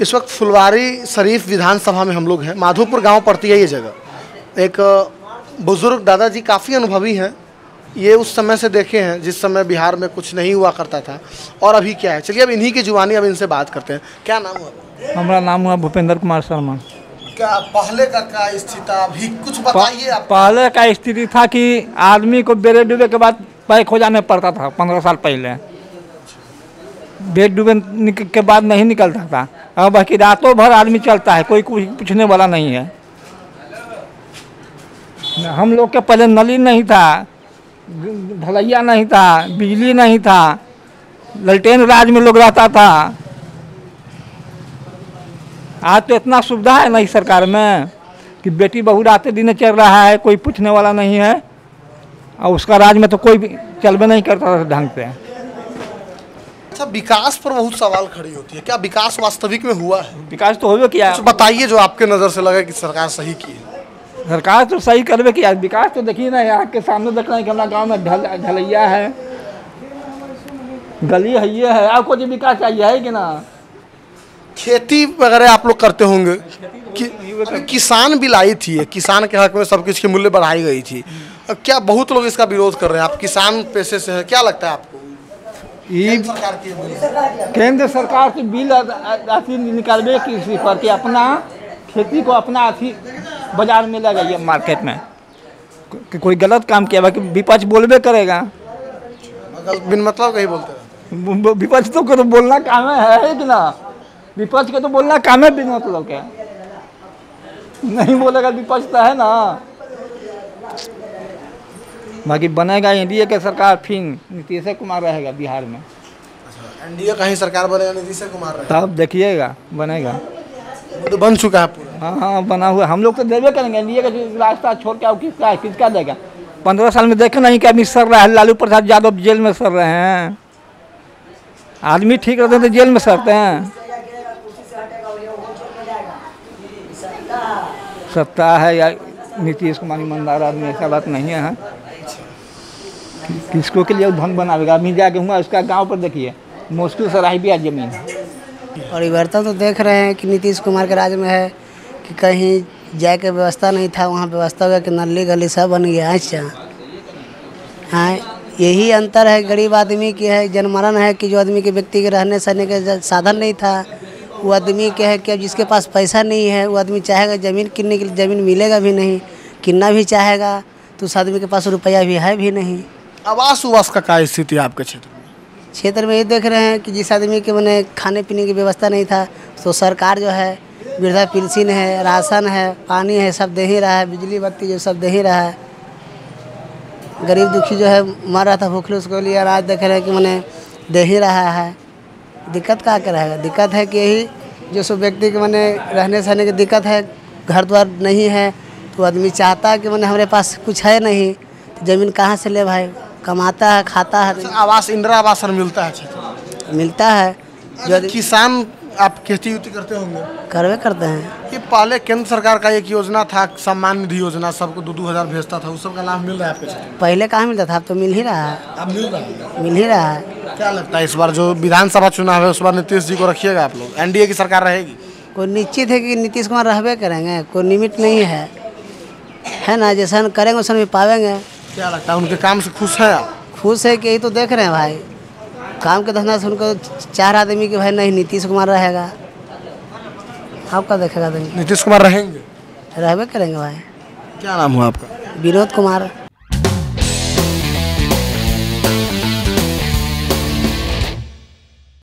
इस वक्त फुलवारी शरीफ विधानसभा में हम लोग हैं। माधोपुर गांव पड़ती है ये जगह। एक बुज़ुर्ग दादाजी काफ़ी अनुभवी हैं। ये उस समय से देखे हैं जिस समय बिहार में कुछ नहीं हुआ करता था और अभी क्या है। चलिए अब इन्हीं की जुबानी अब इनसे बात करते हैं। क्या नाम हुआ? हमारा नाम हुआ भूपेंद्र कुमार शर्मा। क्या पहले का स्थिति था? अभी कुछ बताइए आप। पहले का स्थिति था कि आदमी को बेरे डूबे के बाद पैक हो जाना पड़ता था। 15 साल पहले बेड डूबे के बाद नहीं निकलता था। अब बाकी रातों भर आदमी चलता है, कोई कुछ पूछने वाला नहीं है। हम लोग के पहले नली नहीं था, ढलैया नहीं था, बिजली नहीं था, ललटेन राज में लोग रहता था। आज तो इतना सुविधा है नई सरकार में कि बेटी बहू रातें दिन चल रहा है, कोई पूछने वाला नहीं है। और उसका राज में तो कोई चलबे नहीं करता था ढंग से। विकास पर बहुत सवाल खड़ी होती है। क्या विकास वास्तविक में हुआ है? विकास तो होगा किया। बताइए जो आपके नज़र से लगा कि सरकार सही की है। सरकार तो सही करवे किया। विकास तो देखिए ना, यहाँ के सामने देख रहे हैं कि हमारा गांव में ढलैया है, गली है, ये है। आपको जो विकास चाहिए है कि ना। खेती वगैरह आप लोग करते होंगे कि किसान बिल आई थी, किसान के हक में सब कुछ की मूल्य बढ़ाई गई थी। क्या बहुत लोग इसका विरोध कर रहे हैं? आप किसान पेशे से हैं, क्या लगता है आपको? केंद्र सरकार के बिल अति निकालवे कृषि पर कि अपना खेती को अपना अति बाजार में लगाइए, मार्केट में। कि कोई गलत काम किया बाकी विपक्ष बोलबे करेगा, बिन मतलब कहीं बोलते। विपक्ष तो को तो बोलना काम है कि ना। विपक्ष को तो बोलना काम है, बिन मतलब क्या नहीं बोलेगा विपक्ष तो, है ना। बाकी बनेगा एनडीए की सरकार, फिर नीतीश कुमार रहेगा बिहार में। अच्छा, एनडीए का ही सरकार बनेगा, नीतीश कुमार रहेगा, तब देखिएगा बनेगा। तो बन चुका है पूरा। हाँ बना हुआ। हम लोग तो देवे करेंगे। एनडीए का रास्ता छोड़ के अब किसका देगा? 15 साल में देखा नहीं कि आदमी सर रहा है। लालू प्रसाद यादव जेल में सर रहे हैं। आदमी ठीक रहते तो जेल में सरते हैं। सत्ता है या नीतीश कुमार ईमानदार आदमी, ऐसा बात नहीं है। किसको के लिए भंग बनावेगा? अभी जाके हुआ उसका गांव पर देखिए, मुश्किल से राही भी आज जमीन। परिवर्तन तो देख रहे हैं कि नीतीश कुमार के राज्य में है कि कहीं जाए के व्यवस्था नहीं था, वहाँ व्यवस्था हो गया कि नली गली सब बन गया। अच्छा हाँ, यही अंतर है गरीब आदमी की है, जनमरण है कि जो आदमी के व्यक्ति के रहने सहने के साधन नहीं था वो आदमी के है कि अब जिसके पास पैसा नहीं है वो आदमी चाहेगा ज़मीन किनने के लिए, ज़मीन मिलेगा भी नहीं, किनना भी चाहेगा तो उस आदमी के पास रुपया भी है भी नहीं। आवास उवास का क्या स्थिति है आपके क्षेत्र में? क्षेत्र में ये देख रहे हैं कि जिस आदमी के मैंने खाने पीने की व्यवस्था नहीं था तो सरकार जो है वृद्धा पेंशन है, राशन है, पानी है, सब दे ही रहा है, बिजली बत्ती जो सब दे ही रहा है। गरीब दुखी जो है मर रहा था भूखे, उसके लिए अनाज देख रहे हैं कि मैंने दे ही रहा है। दिक्कत कहाँ के रहेगा? दिक्कत है कि यही जो सब व्यक्ति के मैंने रहने सहने की दिक्कत है, घर द्वार नहीं है तो आदमी चाहता है कि मैंने हमारे पास कुछ है नहीं तो ज़मीन कहाँ से ले भाई, कमाता है खाता है। अच्छा, आवास इंदिरा आवास मिलता है? अच्छा मिलता है। जो किसान आप खेती युति करते होंगे? करवे करते हैं। ये पहले केंद्र सरकार का एक योजना था सम्मान निधि योजना, सबको 2-2 हज़ार भेजता था, उस सब का लाभ मिल रहा है आपके? पहले कहाँ मिलता था, अब तो मिल ही रहा है। अब मिल ही रहा है। क्या लगता है इस बार जो विधानसभा चुनाव है उस बार नीतीश जी को रखिएगा आप लोग? एनडीए की सरकार रहेगी? कोई निश्चित है कि नीतीश कुमार रहबे करेंगे, कोई निमित नहीं है, है ना। जैसा हम करेंगे वैसा भी पावेंगे। क्या लगता है उनके काम से खुश है आप? खुश है कि यही तो देख रहे हैं भाई, काम के धंधा से उनको चार आदमी के भाई नहीं नीतीश कुमार रहेगा। आपका देखेगा नीतीश कुमार रहेंगे, रहबे करेंगे भाई। क्या नाम हुआ आपका? विनोद कुमार।